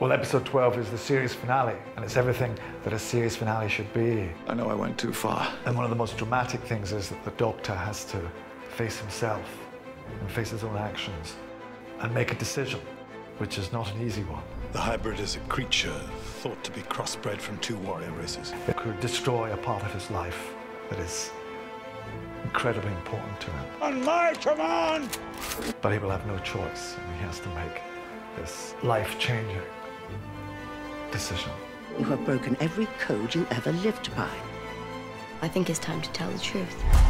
Well, episode 12 is the series finale, and it's everything that a series finale should be. I know I went too far. And one of the most dramatic things is that the Doctor has to face himself and face his own actions and make a decision, which is not an easy one. The hybrid is a creature thought to be crossbred from two warrior races. It could destroy a part of his life that is incredibly important to him. On my command! But he will have no choice, and he has to make this life-changing decision. You have broken every code you ever lived by. I think it's time to tell the truth.